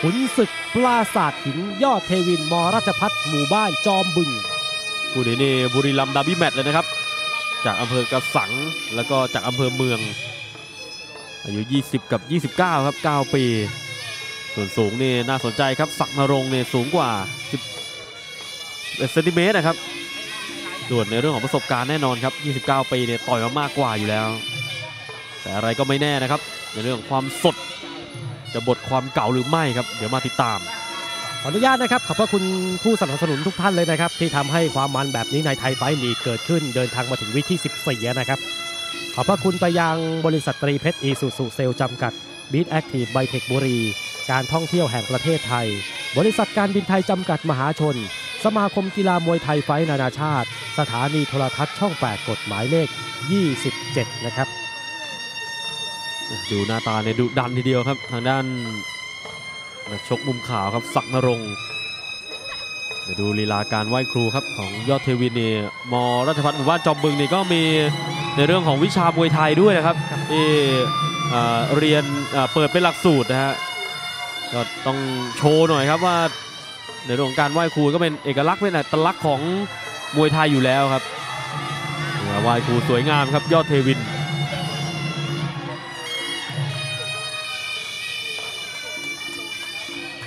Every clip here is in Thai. ขุนศึกปราสาทหินยอดเทวินมรัชพัฒน์หมู่บ้านจอมบึงคู่นี้นี่บุรีรัมย์ดาร์บี้แมตช์เลยนะครับจากอำเภอกระสังแล้วก็จากอำเภอเมืองอายุ20กับ29ครับ9ปีส่วนสูงนี่น่าสนใจครับศักดิ์นรงค์เนี่ยสูงกว่า11 เซนติเมตรนะครับส่วนในเรื่องของประสบการณ์แน่นอนครับ29ปีเนี่ยต่อยมามากกว่าอยู่แล้วแต่อะไรก็ไม่แน่นะครับในเรื่องของความสดจะบทความเก่าหรือไม่ครับเดี๋ยวมาติดตามขออนุญาตนะครับขอบพระคุณผู้สนับสนุนทุกท่านเลยนะครับที่ทำให้ความมันแบบนี้ในไทยไฟท์ลีกเกิดขึ้นเดินทางมาถึงวีคที่14นะครับขอบพระคุณไปยังบริษัทตรีเพชรอีซูซูเซลจำกัด บี๊ท แอคทีฟ ไบเทค บุรี การท่องเที่ยวแห่งประเทศไทยบริษัทการบินไทยจำกัดมหาชนสมาคมกีฬามวยไทยไฟท์นานาชาติสถานีโทรทัศน์ช่อง8กฎหมายเลข27นะครับดูหน้าตาเนี่ยดุดันทีเดียวครับทางด้านนักชกมุมขาวครับศักดิ์นรงค์เดี๋ยวดูลีลาการไหว้ครูครับของยอดเทวินเนี่ยมรัชพัฒน์หมู่บ้านจอมบึงนี่ก็มีในเรื่องของวิชามวยไทยด้วยนะครับที่เรียนเปิดเป็นหลักสูตรนะฮะก็ต้องโชว์หน่อยครับว่าในเรื่องของการไหว้ครูก็เป็นเอกลักษณ์เป็นอัตลักษณ์ของมวยไทยอยู่แล้วครับไหว้ครูสวยงามครับยอดเทวิน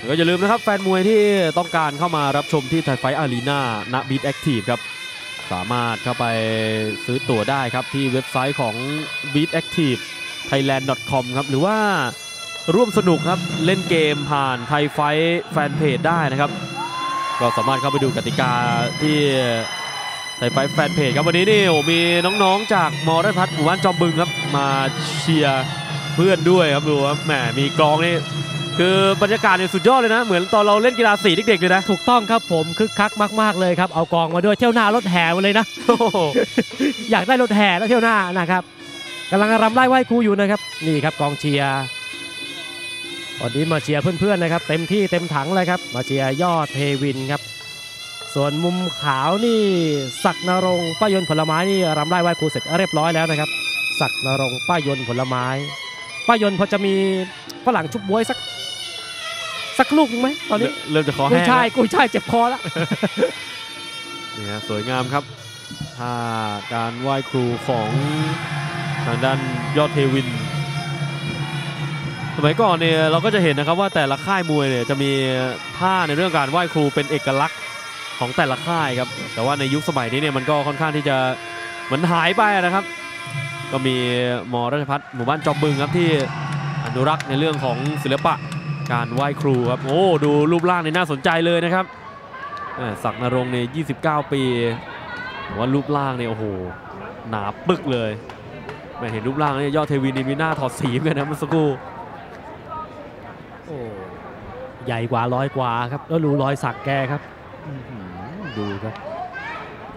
ก็อย่าลืมนะครับแฟนมวยที่ต้องการเข้ามารับชมที่ไทยไฟท์อารีนาณ บี๊ท แอคทีฟ ครับสามารถเข้าไปซื้อตั๋วได้ครับที่เว็บไซต์ของ beatactivethailand.com ครับหรือว่าร่วมสนุกครับเล่นเกมผ่านไทยไฟท์แฟนเพจได้นะครับก็สามารถเข้าไปดูกติกาที่ไทยไฟท์แฟนเพจครับวันนี้นี่มีน้องๆจากมรัชพัฒน์หมู่บ้านจอมบึงครับมาเชียร์เพื่อนด้วยครับดูว่าแหมมีกลองนี่คือบรรยากาศเนี่ยสุดยอดเลยนะเหมือนตอนเราเล่นกีฬาสีเด็กๆเลยนะถูกต้องครับผมคึกคักมากๆเลยครับเอากองมาด้วยเที่ยวหน้ารถแห่มาเลยนะ อยากได้รถแห่แล้วเที่ยวหน้านะครับกำลังรำไล่ไหว้ครูอยู่นะครับนี่ครับกองเชียร์วันนี้มาเชียร์เพื่อนๆนะครับเต็มที่เต็มถังเลยครับมาเชียร์ยอดเทวินครับส่วนมุมขาวนี่ศักดิ์นรงค์ป้ายนผลไม้นี่รำไล่ไหว้ครูเสร็จเรียบร้อยแล้วนะครับศักดิ์นรงค์ป้ายนผลไม้ป้ายนพอจะมีฝรั่งชุบบ๊วยสักลูกไหมตอนนี้เริ่มจะขอแห้งกุ้ยช่ายเจ็บคอแล้วนี่ฮะสวยงามครับท่าการไหว้ครูของทางด้านยอดเทวินสมัยก่อนเนี่ยเราก็จะเห็นนะครับว่าแต่ละค่ายมวยเนี่ยจะมีท่าในเรื่องการไหว้ครูเป็นเอกลักษณ์ของแต่ละค่ายครับแต่ว่าในยุคสมัยนี้เนี่ยมันก็ค่อนข้างที่จะเหมือนหายไปนะครับก็มีมรัชพัฒน์หมู่บ้านจอมบึงครับที่อนุรักษ์ในเรื่องของศิลปะการไหว้ครูครับโอ้ดูรูปร่างนี่น่าสนใจเลยนะครับศักดิ์นรงค์เนี่ย29ปีแต่ว่ารูปร่างเนี่ยโอ้โหหนาปึกเลยไม่เห็นรูปร่างเนี่ยยอดเทวินมีหน้าถอดสีเหมือนกันนะมันสกูโอ้ใหญ่กว่าร้อยกว่าครับแล้วดูรอยสักแกครับดูครับ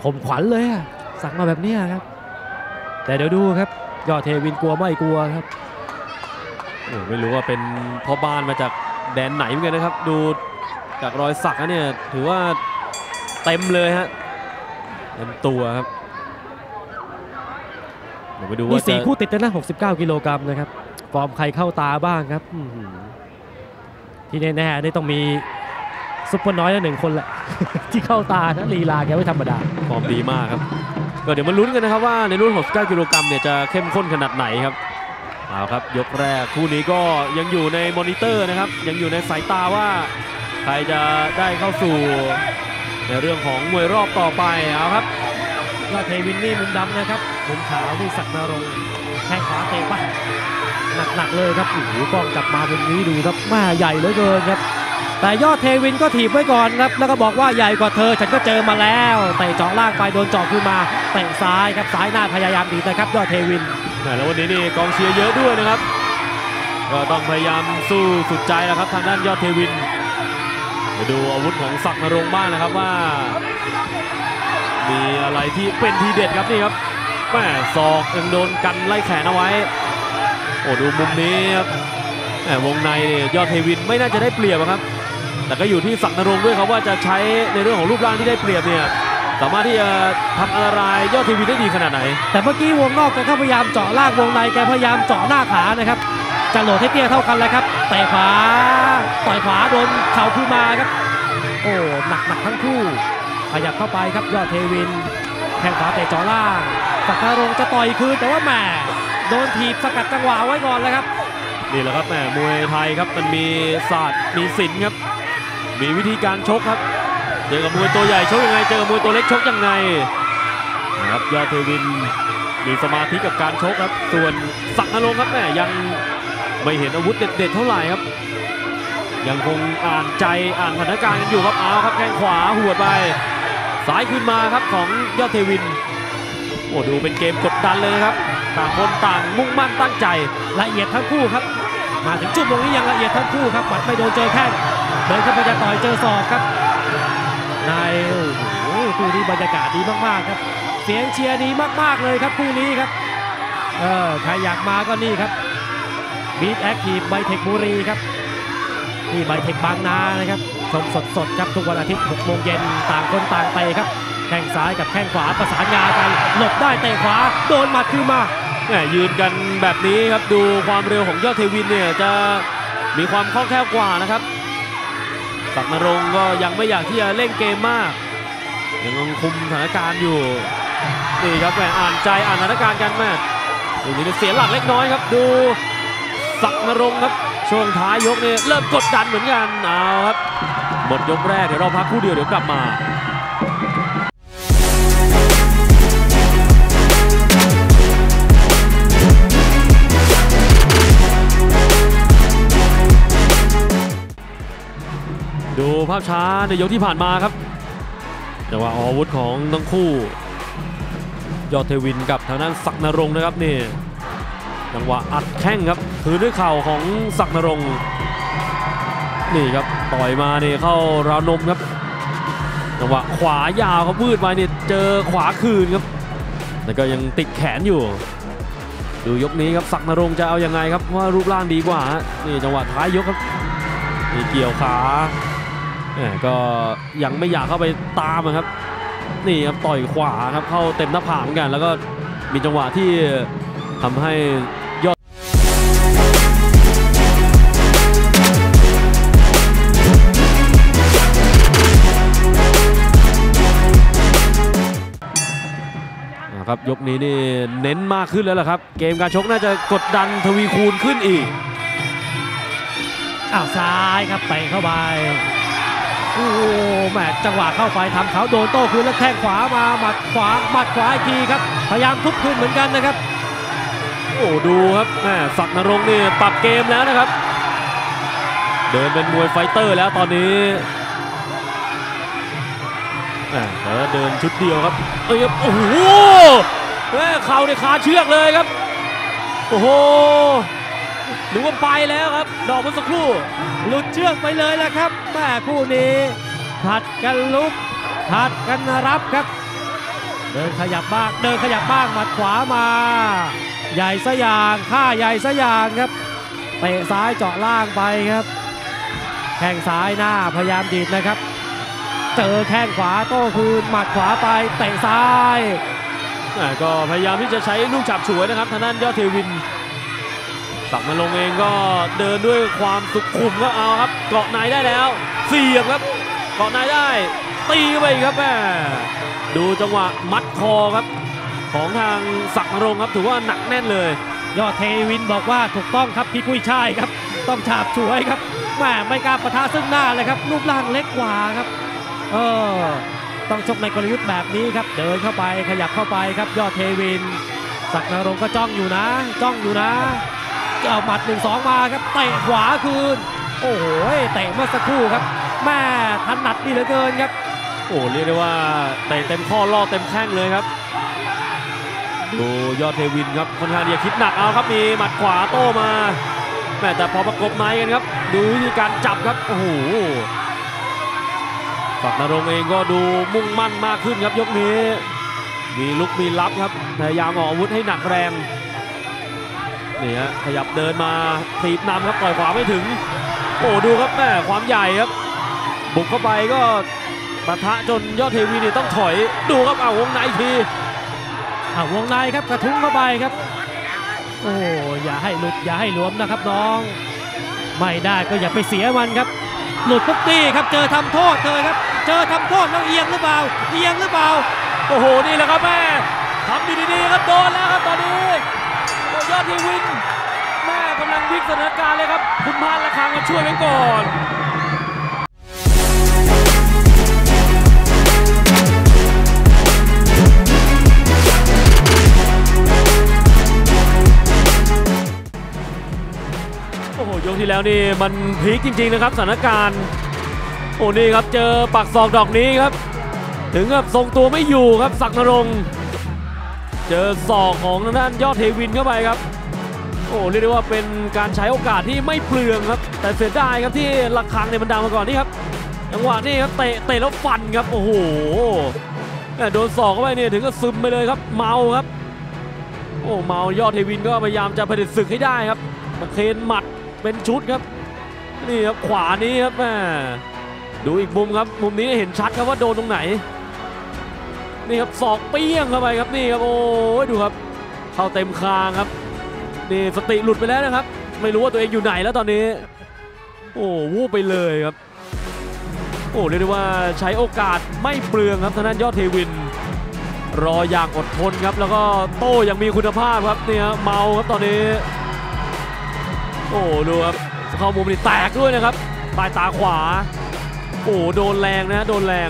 ผมขวัญเลยอะสักมาแบบนี้ครับแต่เดี๋ยวดูครับยอดเทวินกลัวไม่กลัวครับไม่รู้ว่าเป็นพ่อบ้านมาจากแดนไหนเหมือนกันนะครับดูจากรอยสักเนี่ยถือว่าเต็มเลยฮะเต็มตัวครับเดี๋ยวไปดูว่านี่4คู่ติดนะ69กิโลกรัมนะครับฟอร์มใครเข้าตาบ้างครับที่แน่ๆนี่ต้องมีซุปเปอร์น้อย1คนแหละที่เข้าตานะลีลาแกไม่ธรรมดาฟอร์มดีมากครับก็เดี๋ยวมาลุ้นกันนะครับว่าในรุ่น69กิโลกรัมเนี่ยจะเข้มข้นขนาดไหนครับเอาครับยกแรกคู่นี้ก็ยังอยู่ในมอนิเตอร์นะครับยังอยู่ในสายตาว่าใครจะได้เข้าสู่ในเรื่องของมวยรอบต่อไปเอาครับยอดเทวินนี่มุมดำนะครับมุมขาวที่ศักดิ์นรงค์แข้งขวาเตะบ้างหนักเลยครับโอ้โหกล้องจับมาตรงนี้ดูครับแม่ใหญ่เหลือเกินครับแต่ยอดเทวินก็ถีบไว้ก่อนครับแล้วก็บอกว่าใหญ่กว่าเธอฉันก็เจอมาแล้วเตะจ่อล่างไปโดนจ่อขึ้นมาเตะซ้ายครับซ้ายหน้าพยายามดีนะครับยอดเทวินแล้ววันนี้นี่กองเชียร์เยอะด้วยนะครับก็ต้องพยายามสู้สุดใจแล้วครับทางด้านยอดเทวินไปดูอาวุธของศักดิ์นรงค์บ้างนะครับว่ามีอะไรที่เป็นทีเด็ดครับนี่ครับแม่ศอกเอ็งโดนกันไล่แขนเอาไว้โอ้ดูมุมนี้ครับแหมวงในยอดเทวินไม่น่าจะได้เปรียบครับแต่ก็อยู่ที่ศักดิ์นรงค์ด้วยครับว่าจะใช้ในเรื่องของรูปร่างที่ได้เปรียบเนี่ยสามารถที่จะทำอันตรายยอดเทวินได้ดีขนาดไหนแต่เมื่อกี้วงนอกแกพยายามเจาะลากวงในแกพยายามเจาะหน้าขานะครับ จะโหลดให้เตี้ยเท่ากันเลยครับเตะขวาต่อยขวาโดนเข่าคู่มาครับโอ้หนักทั้งคู่ขยับเข้าไปครับยอดเทวินแข้งขวาเตะจ่อล่างศักดารงจะต่อยคืนแต่ว่าแหมโดนถีบสกัดจังหวะไว้ก่อนเลยครับนี่แหละครับแหมมวยไทยครับมันมีศาสตร์มีศิลป์ครับมีวิธีการชกครับเจอกับมวยตัวใหญ่ชกยังไงเจอกับมวยตัวเล็กชกยังไงนะครับยอดเทวินมีสมาธิกับการชกครับส่วนศักดารงครับแหมยังไม่เห็นอาวุธเด็ดๆเท่าไหร่ครับยังคงอ่านใจอ่านสถานการณ์กันอยู่ครับเอาครับแข้งขวาหัวไปสายขึ้นมาครับของยอดเทวินโอ้ดูเป็นเกมกดดันเลยนะครับต่างคนต่างมุ่งมั่นตั้งใจละเอียดทั้งคู่ครับมาถึงจุดตรงนี้ยังละเอียดทั้งคู่ครับหมัดไม่โดนเจอแข้งเดินเข้าไปจะต่อยเจอศอกครับในโอ้โหคู่นี้บรรยากาศดีมากๆครับเสียงเชียร์ดีมากๆเลยครับคู่นี้ครับใครอยากมาก็นี่ครับBeatActive Bytech บุรีครับที่ไบเทคบางนานะครับชมสดๆครับทุกวันอาทิตย์ 6 โมงเย็นต่างคนต่างเตะครับแข้งซ้ายกับแข้งขวาประสานงากันหลบได้เตะขวาโดนหมัดขึ้นมายืนกันแบบนี้ครับดูความเร็วของยอดเทวินเนี่ยจะมีความคล่องแคล่วกว่านะครับศักดารงก็ยังไม่อยากที่จะเล่นเกมมากยังคุมสถานการณ์อยู่นี่ครับแหมอ่านใจอ่านสถานการณ์กันแม่ตรงนี้เสียหลักเล็กน้อยครับดูศักดารงครับช่วงท้ายยกนี่เริ่มกดดันเหมือนกันเอาครับหมดยกแรกเดี๋ยวเราพักคู่เดียวเดี๋ยวกลับมาดูภาพช้าในยกที่ผ่านมาครับแต่ว่าอาวุธของทั้งคู่ยอดเทวินกับทางด้านศักดารงนะครับนี่จังหวะอัดแข้งครับถือด้วยเข่าของศักดารงนี่ครับต่อยมาเนี่ยเข้าราวนมครับจังหวะขวายาวเขาพืดไปเนี่ยเจอขวาคืนครับแต่ก็ยังติดแขนอยู่ดูยกนี้ครับศักดารงจะเอายังไงครับว่ารูปร่างดีกว่านี่จังหวะท้ายยกครับนี่เกี่ยวขาก็ยังไม่อยากเข้าไปตามครับนี่ครับต่อยขวาครับเข้าเต็มหน้าผากเหมือนกันแล้วก็มีจังหวะที่ทำให้ยอดครับยกนี้นี่เน้นมากขึ้นแล้วล่ะครับเกมการชกน่าจะกดดันทวีคูณขึ้นอีกอ้าวซ้ายครับไปเข้าไปโอ้โหแมตช์จังหวะเข้าไปทำเขาโดนโต้คืนแล้วแข้งขวามาหมัดขวาอีกทีครับพยายามทุบคืนเหมือนกันนะครับโอ้ดูครับแม่ศักดารงนี่ปรับเกมแล้วนะครับเดินเป็นมวยไฟเตอร์แล้วตอนนี้เดินชุดเดียวครับเอ้ยโอ้โหแม่เข่าในขาเชือกเลยครับโอ้โหหรือว่าไปแล้วครับดอกเมื่อสักครู่หลุดเชือกไปเลยแหละครับแม่คู่นี้ถัดกันลุกถัดกันรับครับเดินขยับบ้างหมัดขวามาใหญ่ซะอย่างข้าใหญ่ซะอย่างครับเตะซ้ายเจาะล่างไปครับแข้งซ้ายหน้าพยายามดีดนะครับเจอแข้งขวาโต้คืนหมัดขวาไปเตะซ้ายก็พยายามที่จะใช้ลูกจับฉวยนะครับทางด้านยอดเทวินศักดารงเองก็เดินด้วยความสุขุมก็เอาครับเกาะในได้แล้วเสียบครับเกาะในได้ตีไปครับแม่ดูจังหวะมัดคอครับของทางศักดารงครับถือว่าหนักแน่นเลยยอดเทวินบอกว่าถูกต้องครับพี่กุ้ยช่ายครับต้องฉาบฉวยครับแหมไม่กล้าปะทะซึ่งหน้าเลยครับรูปร่างเล็กกว่าครับต้องชกในกลยุทธ์แบบนี้ครับเดินเข้าไปขยับเข้าไปครับยอดเทวินศักดารงก็จ้องอยู่นะเอาหมัด 1-2 มาครับเตะขวาคืนโอ้โหเตะเมื่อสักครู่ครับแม่ถนัดดีเหลือเกินครับโอ้เรียกได้ว่าเตะเต็มข้อล่อเต็มแข้งเลยครับดูยอดเทวินครับค่อนข้างจะคิดหนักเอาครับมีหมัดขวาโต้มาแม่แต่พอประกบในกันครับดูวิธีการจับครับโอ้โหศักดารงเองก็ดูมุ่งมั่นมากขึ้นครับยกนี้มีลุกมีรับครับพยายามออกอาวุธให้หนักแรงนี่ฮะขยับเดินมาถีบนำครับต่อยขวาไม่ถึงโอ้ดูครับแม่ความใหญ่ครับบุกเข้าไปก็ปะทะจนยอดเทวินต้องถอยดูครับเอาวงในทีวงในครับกระทุ้งเข้าไปครับ โอ้อย่าให้หลุดอย่าให้หลวมนะครับน้องไม่ได้ก็อย่าไปเสียมันครับหลุดปุ๊บตี้ครับเจอทำโทษเธอครับเจอทำโทษแล้วเอียงหรือเปล่าเอียงหรือเปล่าโอ้โหนี่แหละครับแม่ทำดีๆครับโดนแล้วครับตอนนี้ยอดที่วินแม่กำลังวิกสถานการณ์เลยครับคุณพานละครังมาช่วยไว้ก่อนโอ้โหยกที่แล้วนี่มันพีคจริงๆนะครับสถานการณ์โอ้นี่ครับเจอปักศอกดอกนี้ครับถึงกับทรงตัวไม่อยู่ครับศักดิ์นรงค์เจอศอกของทางด้านยอดเทวินเข้าไปครับโอ้เรียกได้ว่าเป็นการใช้โอกาสที่ไม่เปลืองครับแต่เสียดายครับที่ระฆังในบรรดามาก่อนนี่ครับจังหวะนี้ครับเตะแล้วฟันครับโอ้โหโดนศอกเข้าไปเนี่ยถึงก็ซึมไปเลยครับเมาครับโอ้เมายอดเทวินก็พยายามจะผลิตศึกให้ได้ครับมาเคนหมัดเป็นชุดครับนี่ครับขวานี้ครับแม่ดูอีกมุมครับมุมนี้เห็นชัดครับว่าโดนตรงไหนนี่ครับศอกเปี้ยงเข้าไปครับนี่ครับโอ้ยดูครับเข้าเต็มคางครับนี่สติหลุดไปแล้วนะครับไม่รู้ว่าตัวเองอยู่ไหนแล้วตอนนี้โอ้วูบไปเลยครับโอ้เรียกได้ว่าใช้โอกาสไม่เปลืองครับทางด้านยอดเทวินรออย่างอดทนครับแล้วก็โต้อย่างมีคุณภาพครับเนี่ยเมาครับตอนนี้โอ้ดูครับเข้ามุมนี่แตกด้วยนะครับปลายตาขวาโอ้โดนแรงนะโดนแรง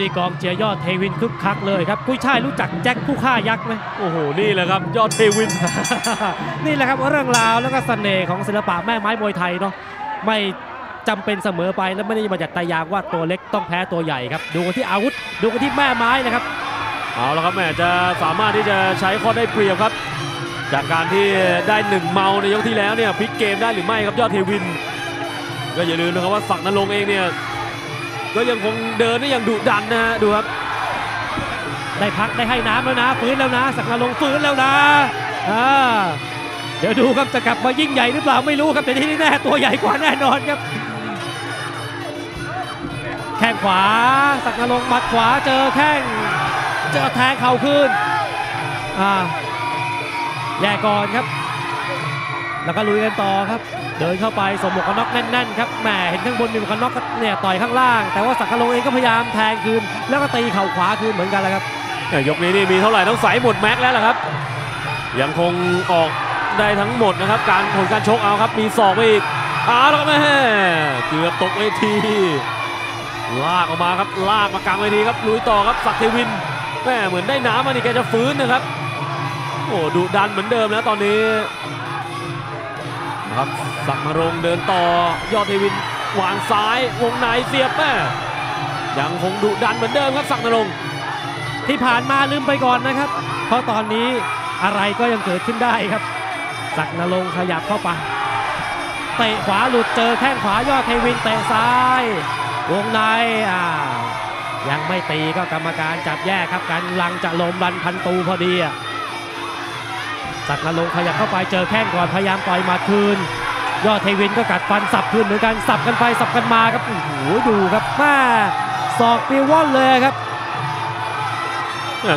นี่กองเชียร์ยอดเทวินคึกคักเลยครับกุ้ยช่ายรู้จักแจ็คผู้ฆ่ายักษ์ไหมโอ้โหนี่แหละครับยอดเทวิน นี่แหละครับเรื่องราวแล้วก็เสน่ห์ของศิลปะแม่ไม้มวยไทยเนาะไม่จำเป็นเสมอไปและไม่ได้มาจากตายางว่าตัวเล็กต้องแพ้ตัวใหญ่ครับดูกันที่อาวุธดูกันที่แม่ไม้นะครับเอาละครับแม่จะสามารถที่จะใช้ข้อได้เปรียบครับจากการที่ได้หนึ่งเมาในยกที่แล้วเนี่ยพลิกเกมได้หรือไม่ครับยอดเทวินก็อย่าลืมนะครับว่าศักดิ์นรงค์เองเนี่ยก็ยังคงเดินได้อย่างดุดันนะฮะดูครับได้พักได้ให้น้ำแล้วนะฟื้นแล้วนะศักดิ์นรงค์ฟื้นแล้วนะเดี๋ยวดูครับจะกลับมายิ่งใหญ่หรือเปล่าไม่รู้ครับแต่ที่นี่แน่ตัวใหญ่กว่าแน่นอนครับแข้งขวาศักดิ์นรงค์หมัดขวาเจอแข้งเจอแทงเข่าขึ้นแย่ก่อนครับแล้วก็ลุยกันต่อครับเดินเข้าไปสมหมวกกันน็อกแน่นๆครับแหมเห็นข้างบนมีหมวกกันน็อกเนี่ยต่อยข้างล่างแต่ว่าศักดิ์นรงค์เองก็พยายามแทงคืนแล้วก็ตีเข่าขวาคืนเหมือนกันแหละครับยกนี้นี่มีเท่าไหร่ต้องใส่หมดแม็กแล้วล่ะครับยังคงออกได้ทั้งหมดนะครับการผลการชกเอาครับมีศอกไปอีกแล้วก็แม่เกือบตกเวทีลากออกมาครับลากมากลางเวทีครับลุยต่อครับศักดิ์เทวินแม่เหมือนได้น้ำมานี่แกจะฟื้นนะครับโอ้ดุดันเหมือนเดิมนะตอนนี้ครับศักดิ์นรงค์เดินต่อยอดเทวินวางซ้ายวงในเสียบแม่ยังคงดุดันเหมือนเดิมครับศักดิ์นรงค์ที่ผ่านมาลืมไปก่อนนะครับเพราะตอนนี้อะไรก็ยังเกิดขึ้นได้ครับศักดิ์นรงค์ขยับเข้าไปเตะขวาหลุดเจอแข้งขวายอดเทวินเตะซ้ายวงในยังไม่ตีก็กรรมการจับแยกครับการลังจะลมรันพันตูพอดีศักดิ์นรงค์ขยับเข้าไปเจอแข้งก่อนพยายามต่อยมาคืนยอดเทวินก็กัดฟันสับคืนเหมือนกันสับกันไปสับกันมาครับโอ้โหดูครับแม่ศอกปีว่อนเลยครับ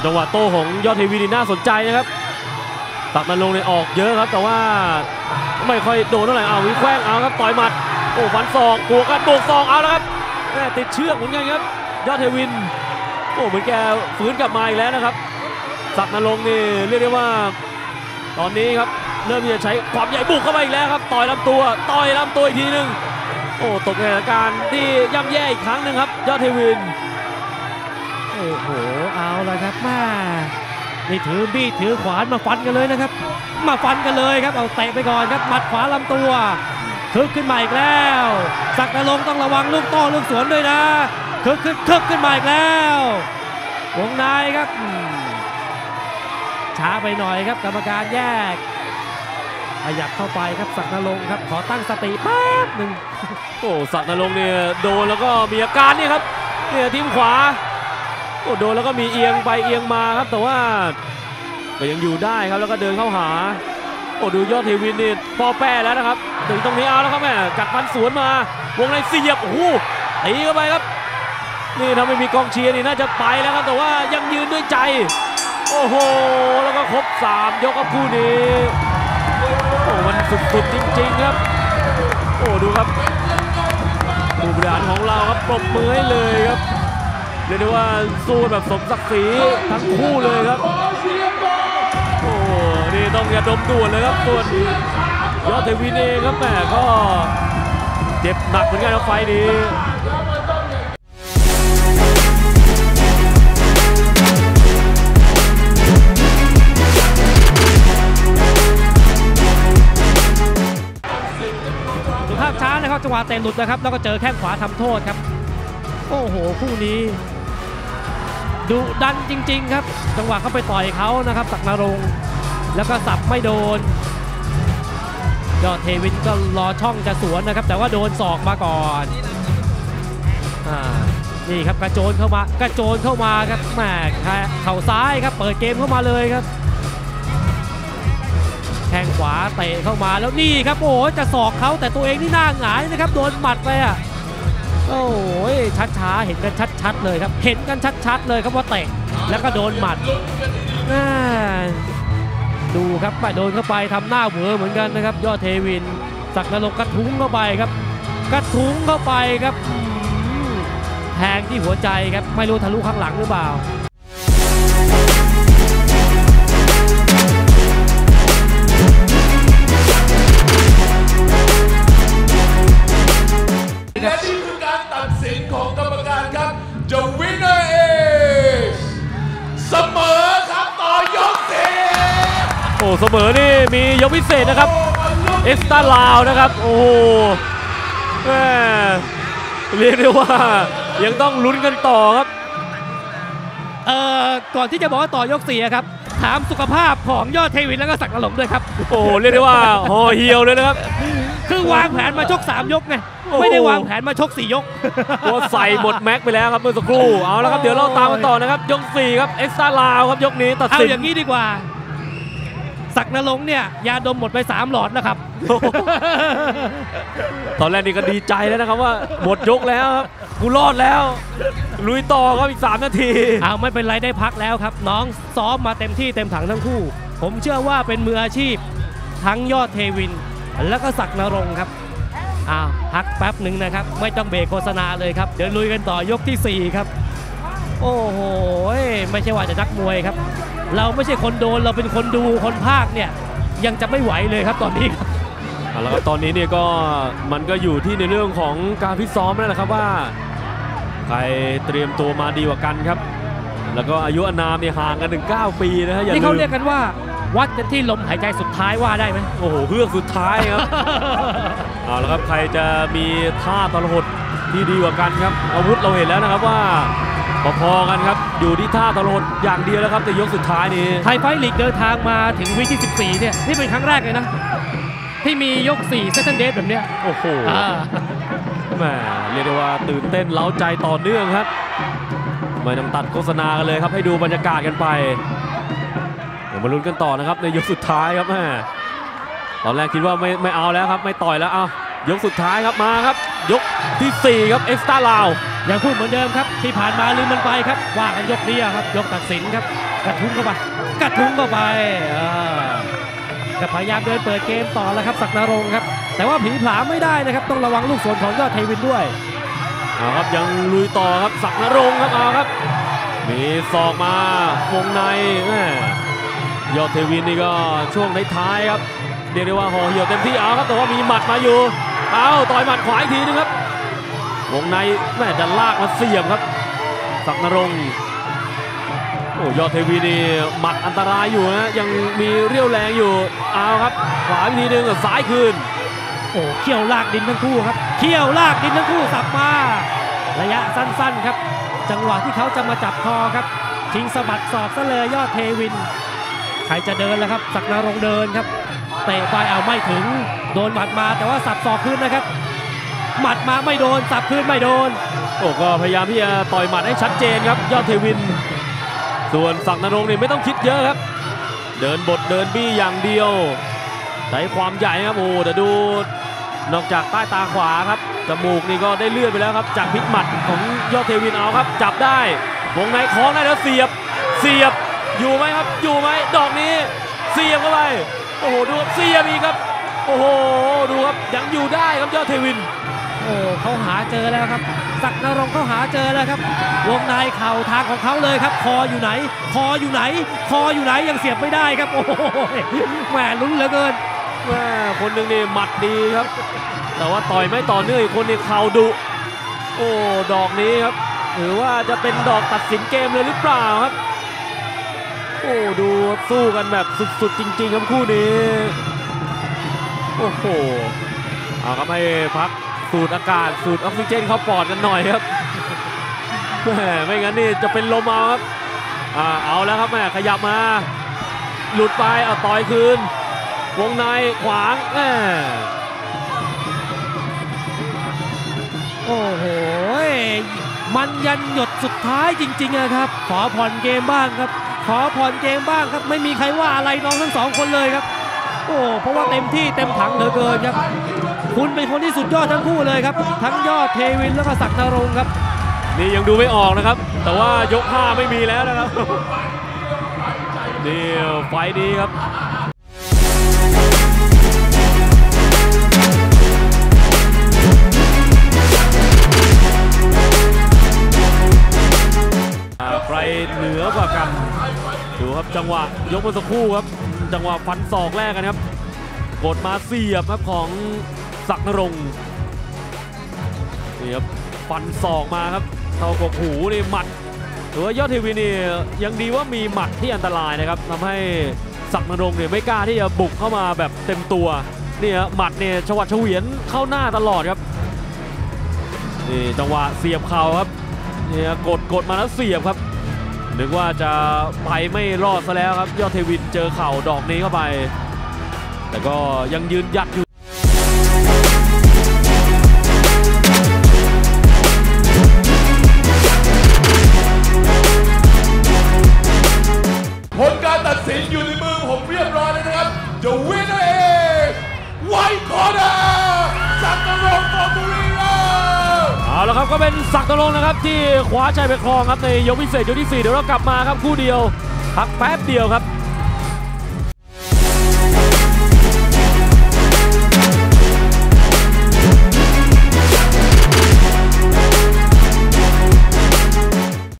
จังหวะโต้ของยอดเทวินน่าสนใจนะครับศักดิ์นรงค์เนี่ยออกเยอะครับแต่ว่าไม่ค่อยโดนเท่าไหร่เอาวิแข้งเอาครับต่อยหมัดโอ้ฟันศอกกลัวกันโบกศอกเอาแล้วครับแม่ติดเชือกเหมือนกันครับยอดเทวินโอ้เหมือนแกฟื้นกลับมาอีกแล้วนะครับศักดิ์นรงค์นี่เรียกได้ว่าตอนนี้ครับเริ่มจะใช้ความใหญ่บุกเข้าไปอีกแล้วครับต่อยลำตัวอีกทีหนึ่งโอ้ตกในสถานการณ์ที่ย่ำแย่อีกครั้งหนึ่งครับยอดเทวินโอ้โหเอาละครับมานี่ถือบี๊ทถือขวานมาฟันกันเลยนะครับมาฟันกันเลยครับเอาเตะไปก่อนครับหมัดขวาลำตัวคึกขึ้นมาอีกแล้วศักดิ์นรงค์ต้องระวังลูกโต้ลูกสวนด้วยนะคึกขึ้นมาอีกแล้ววงในครับช้าไปหน่อยครับกรรมการแยกขยับเข้าไปครับศักดิ์นรงค์ครับขอตั้งสติแป๊บหนึ่งโอ้ศักดิ์นรงค์เนี่ยโดนแล้วก็มีอาการนี่ครับเนี่ยทิ้งขวาโอ้โดนแล้วก็มีเอียงไปเอียงมาครับแต่ว่าก็ยังอยู่ได้ครับแล้วก็เดินเข้าหาโอ้ดูยอดเทวินนี่พอแป้แล้วนะครับถึงตรงนี้เอาแล้วครับแม่กัดฟันสวนมา วงในเสียบโอ้โหตีเข้าไปครับนี่ถ้าไม่มีกองเชียร์นี่น่าจะไปแล้วครับแต่ว่ายังยืนด้วยใจโอ้โหแล้วก็ครบ3ยกครับคู่นี้โอ้มันสุดๆจริงๆครับโอ้ดูครับผู้บริหารของเราครับปรบมือให้เลยครับเรียกได้ว่าสู้แบบสมศักดิ์ศรีทั้งคู่เลยครับโอ้นี่ต้องอย่าดมด่วนเลยครับส่วนยอดเทวีเนครับแม่ก็เจ็บหนักเหมือนกันครับไฟนี้จังหวะเตะหลุดนะครับแล้วก็เจอแข้งขวาทำโทษครับโอ้โหคู่นี้ดุดันจริงๆครับจังหวะเข้าไปต่อยเขานะครับศักดิ์นรงค์แล้วก็สับไม่โดนยอดเทวินก็รอช่องจะสวนนะครับแต่ว่าโดนศอกมาก่อนนี่ครับกระโจนเข้ามาครับแหมเข่าซ้ายครับเปิดเกมเข้ามาเลยครับแข้งขวาเตะเข้ามาแล้วนี่ครับโอ้จะศอกเขาแต่ตัวเองนี่หน้าหงายนะครับโดนหมัดไปอ่ะโอ้ยช้าๆเห็นกันชัดๆเลยครับเห็นกันชัดๆเลยครับว่าเตะแล้วก็โดนหมัดดูครับไปโดนเข้าไปทำหน้าเวอเหมือนกันนะครับยอดเทวินศักดิ์นรงค์กระทุ้งเข้าไปครับกระทุ้งเข้าไปครับแทงที่หัวใจครับไม่รู้ทะลุข้างหลังหรือเปล่าและนี่คือการตัดสินของกรรมการครับ The winner is เสมอครับต่อยกที่โอ้เสมอนี่มียกพิเศษนะครับเอสตาลาวนะครับโอ้แม่เรียกได้ว่ายังต้องลุ้นกันต่อครับก่อนที่จะบอกว่าต่อยกสี่ครับถามสุขภาพของยอดเทวินแล้วก็ศักดิ์นรงค์ด้วยครับโอ้เรียกได้ว่าห่อเหี่ยวเลยนะครับคือวางแผนมาชก3ยกไงไม่ได้วางแผนมาชก4ยกตัวใส่หมดแม็กไปแล้วครับเมื่อสักครู่เอาแล้วครับเดี๋ยวเราตามกันต่อนะครับยก4ครับเอ็กซ์ตาลาวครับยกนี้ตัดสินเอาอย่างนี้ดีกว่าศักดิ์นรงค์เนี่ยยาดมหมดไป3หลอดนะครับตอนแรกนี่ก็ดีใจแล้วนะครับว่าหมดยกแล้วครับกูรอดแล้วลุยต่อครับอีก3นาทีเอาไม่เป็นไรได้พักแล้วครับน้องซ้อมมาเต็มที่เต็มถังทั้งคู่ผมเชื่อว่าเป็นมืออาชีพทั้งยอดเทวินแล้วก็ศักดิ์นรงค์ครับพักแป๊บหนึ่งนะครับไม่ต้องเบรกโฆษณาเลยครับเดี๋ยวลุยกันต่อยกที่4ครับโอ้โหไม่ใช่ว่าจะนักมวยครับเราไม่ใช่คนโดนเราเป็นคนดูคนภาคเนี่ยยังจะไม่ไหวเลยครับตอนนี้ครับแล้วก็ตอนนี้เนี่ยก็มันก็อยู่ที่ในเรื่องของการพิซ้อมนั่นแหละครับว่าใครเตรียมตัวมาดีกว่ากันครับแล้วก็อายุอานามเนี่ยห่างกันถึง9ปีนะฮะอย่างนี้เขาเรียกกันว่าวัดกันที่ลมหายใจสุดท้ายว่าได้ไหมโอ้โหเพื่อสุดท้ายครับ เอาละครับใครจะมีท่าทรหดที่ดีกว่ากันครับอาวุธเราเห็นแล้วนะครับว่าพอๆกันครับอยู่ที่ท่าทรหดอย่างเดียวแล้วครับแต่ยกสุดท้ายนี้ไทยไฟท์ลีกเดินทางมาถึงวีคที่14เนี่ยนี่เป็นครั้งแรกเลยนะที่มียก4เซตเดทแบบเนี้ยโอ้โหแหมเรียกได้ว่าตื่นเต้นเล้าใจต่อเนื่องครับไม่ต้องตัดโฆษณากันเลยครับให้ดูบรรยากาศกันไปมาลุ้นกันต่อนะครับในยกสุดท้ายครับแม่ตอนแรกคิดว่าไม่เอาแล้วครับไม่ต่อยแล้วเอายกสุดท้ายครับมาครับยกที่4ครับเอ็กซ์ตาลาวยังพูดเหมือนเดิมครับที่ผ่านมาลืมมันไปครับว่ากันยกนี้ครับยกตัดสินครับกระทุ้งเข้าไปพยายามเดินเปิดเกมต่อแล้วครับศักดิ์นรงค์ครับแต่ว่าผีผลาไม่ได้นะครับต้องระวังลูกสวนของยอดเทวินด้วยเอาครับยังลุยต่อครับศักดิ์นรงค์ครับเอาครับมีศอกมาวงในแม่ยอดเทวินนี่ก็ช่วงท้ายๆครับเรียกได้ว่าห่อเหี่ยวเต็มที่เอาครับแต่ว่ามีหมัดมาอยู่เอาต่อยหมัดขวาอีกทีนึงครับวงในแม่จะลากมาเสียบครับศักดิ์นรงค์โอ้ยอดเทวินนี่หมัดอันตรายอยู่นะยังมีเรี่ยวแรงอยู่เอาครับขวาอีกทีนึงซ้ายคืนโอ้เขี่ยวลากดินทั้งคู่ครับเขี่ยวลากดินทั้งคู่สับมาระยะสั้นๆครับจังหวะที่เขาจะมาจับคอครับชิงสะบัดศอกซะเลยยอดเทวินใครจะเดินแล้วครับศักดิ์นรงค์เดินครับเตะไปเอาไม่ถึงโดนหมัดมาแต่ว่าสับศอกขึ้นนะครับหมัดมาไม่โดนสับขึ้นไม่โดนโอ้ก็พยายามที่จะต่อยหมัดให้ชัดเจนครับยอดเทวินส่วนศักดิ์นรงค์นี่ไม่ต้องคิดเยอะครับเดินบทเดินบี้อย่างเดียวใช้ความใหญ่ครับโอ้แต่ดู นอกจากใต้ตาขวาครับจมูกนี่ก็ได้เลือดไปแล้วครับจากพิษหมัดของยอดเทวินเอาครับจับได้วงในคล้องได้แล้วเสียบอยู่ไหมครับอยู่ไหมดอกนี้เสียบเข้าไปโอ้โหดูครับเสียบอีกครับโอ้โหดูครับยังอยู่ได้ครับยอดเทวินโอ้เขาหาเจอแล้วครับศักดิ์นรงค์เขาหาเจอแล้วครับวงในเข่าทางของเขาเลยครับคออยู่ไหนยังเสียบไม่ได้ครับโอ้โหแหมลุ้นเหลือเกินแหมคนหนึ่งนี่หมัดดีครับแต่ว่าต่อยไม่ต่อเนื่องอีกคนนี่เข่าดุโอ้ดอกนี้ครับหรือว่าจะเป็นดอกตัดสินเกมเลยหรือเปล่าครับโอ้ดูสู้กันแบบสุดๆจริงๆครับคู่นี้โอ้โหเอาครับให้พักสูดอากาศสูดออกซิเจนเข้าปอดกันหน่อยครับแหมไม่งั้นนี่จะเป็นลมเอาครับเอาแล้วครับแม่ขยับมาหลุดไปเอาต่อยคืนวงในขวางแหมโอ้โหมันยันหยดสุดท้ายจริงๆนะครับขอผ่อนเกมบ้างครับไม่มีใครว่าอะไรน้องทั้งสองคนเลยครับโอ้เพราะว่าเต็มที่เต็มถังเหลือเกินครับคุณเป็นคนที่สุดยอดทั้งคู่เลยครับทั้งยอดเทวินแล้วก็ศักดิ์นรงค์ครับนี่ยังดูไม่ออกนะครับแต่ว่ายกห้าไม่มีแล้วนะครับนี่ไฟดีครับใครเหนือกว่ากันดูครับจังหวะยกเมื่อสักครู่ครับจังหวะฟันศอกแรกกันครับกดมาเสียบครับของศักดิ์นรงค์นี่ครับฟันศอกมาครับเท่ากับหูนี่หมัดหรือยอดเทวินนี่ยังดีว่ามีหมัดที่อันตรายนะครับทำให้ศักดิ์นรงค์เนี่ยไม่กล้าที่จะบุกเข้ามาแบบเต็มตัวนี่ฮะหมัดเนี่ยชวัดเฉวียนเข้าหน้าตลอดครับนี่จังหวะเสียบเข่าครับนี่กดมาแล้วเสียบครับนึกว่าจะไปไม่รอดซะแล้วครับยอดเทวินเจอเข่าดอกนี้เข้าไปแต่ก็ยังยืนหยัดอยู่ผลการตัดสินอยู่ในมือผมเรียบร้อยแล้วนะครับ The winner is White Corner ศักดิ์นรงค์ บุรีเอาละครับก็เป็นศักดิ์นรงค์นะครับที่คว้าชัยไปครองครับในยกพิเศษยกที่ 4เดี๋ยวเรากลับมาครับคู่เดียวพักแป๊บเดียวครับ